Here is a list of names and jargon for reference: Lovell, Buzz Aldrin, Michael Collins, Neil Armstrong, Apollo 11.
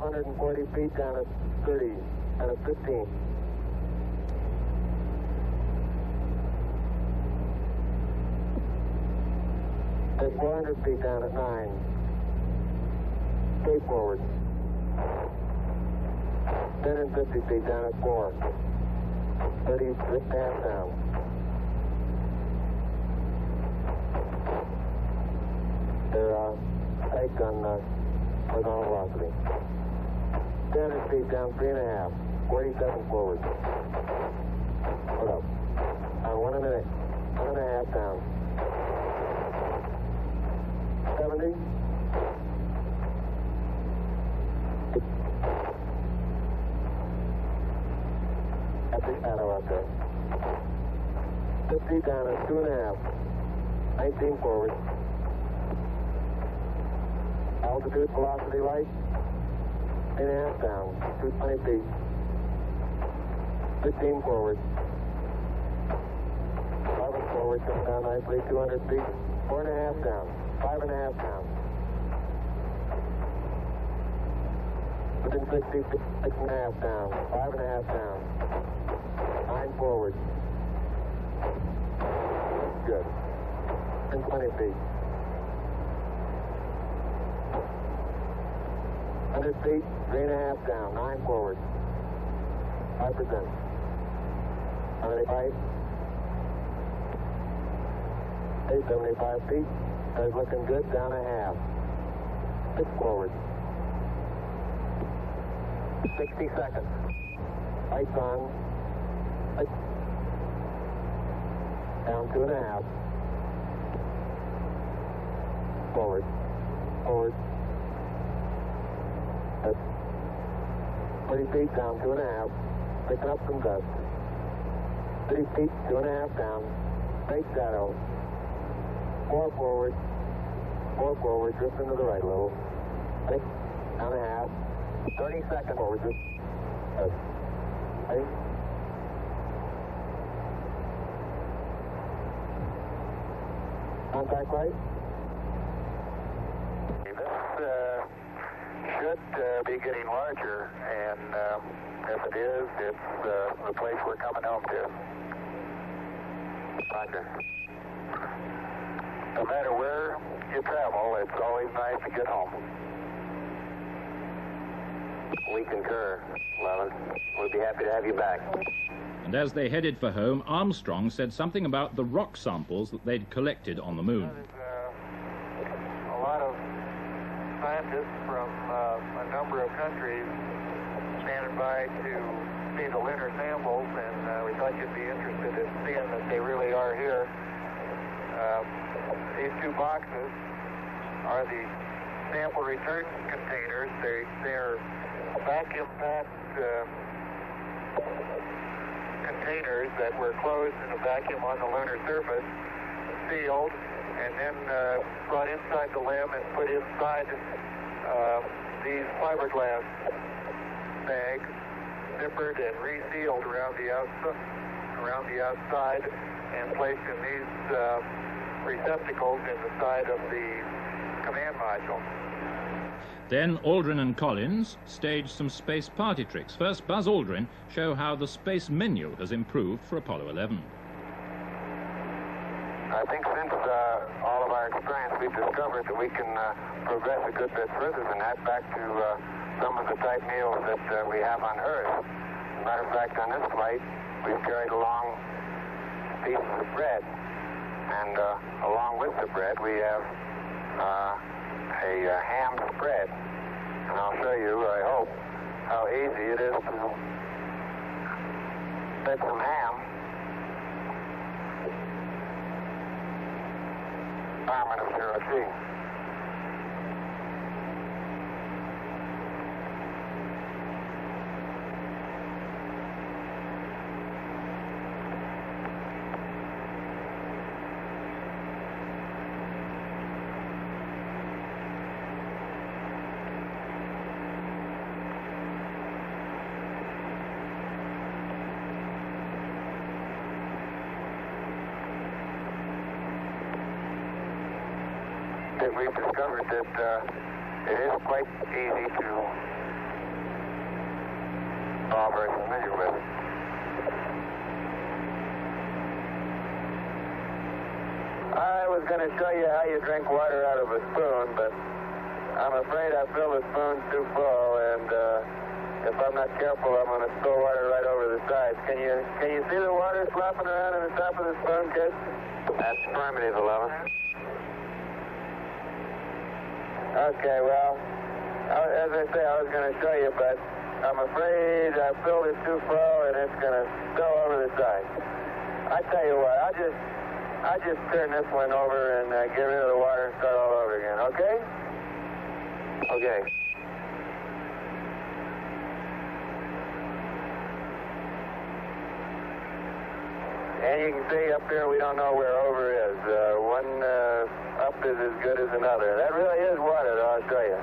540 feet down at 30, down at 15. Take 400 feet down at 9. Stay forward. 10 and 50 feet down at 4. 30, lift half down. They're tight on horizontal velocity. 300 feet down, 3.5. 47 forward. Hold up. 1 minute. 1.5 down. 70. 50. At the shadow out there. 50 down at 2.5. 19 forward. Altitude, velocity, light, 8.5 down, 220 feet, 15 forward, 11 forward, come down nicely, 200 feet, 4.5 down, 5.5 down, within 60 feet, 6.5 down, 5.5 down, 9 forward, good, 120 feet. 100 feet, 3.5 down, 9 forward. 5%. 75. 875 feet. That's looking good, down a half. 6 forward. 60 seconds. Lights on. Down 2.5. Forward. Forward. 30 feet down, 2.5, picking up some dust. 30 feet, 2.5 down, straight shadow. 4 forward, drift into the right a little. 6.5, 30 seconds forward, drift. Eight. 8. Contact right. Be getting larger, and if it is, it's the place we're coming home to. Roger. No matter where you travel, it's always nice to get home. We concur, Lovell. We'll be happy to have you back. And as they headed for home, Armstrong said something about the rock samples that they'd collected on the moon. A lot of scientists from a number of countries standing by to see the lunar samples, and we thought you'd be interested in seeing that they really are here. These two boxes are the sample return containers. They're vacuum-packed containers that were closed in a vacuum on the lunar surface, sealed, and then brought inside the limb and put inside these fiberglass bags, zippered and resealed around the outside, and placed in these receptacles in the side of the command module. Then Aldrin and Collins staged some space party tricks. First, Buzz Aldrin showed how the space menu has improved for Apollo 11. I think since all of our experience, we've discovered that we can progress a good bit further than that, back to some of the type meals that we have on Earth. As a matter of fact, on this flight, we've carried along pieces of bread, and along with the bread, we have a ham spread. And I'll show you, I hope, how easy it is to spread some ham. Environment of zero G. We've discovered that it is quite easy to all very familiar with. I was going to show you how you drink water out of a spoon, but I'm afraid I fill the spoon too full, and if I'm not careful, I'm going to spill water right over the sides. Can you see the water slopping around on the top of the spoon, kid? That's affirmative, 11. Okay, well, as I say, I was going to show you, but I'm afraid I filled it too full, and it's going to spill over the sides. I tell you what, I'll just turn this one over and get rid of the water and start all over again. Okay? Okay. And you can see up here, we don't know where over is. One up is as good as another. That really is water, though, I'll show you.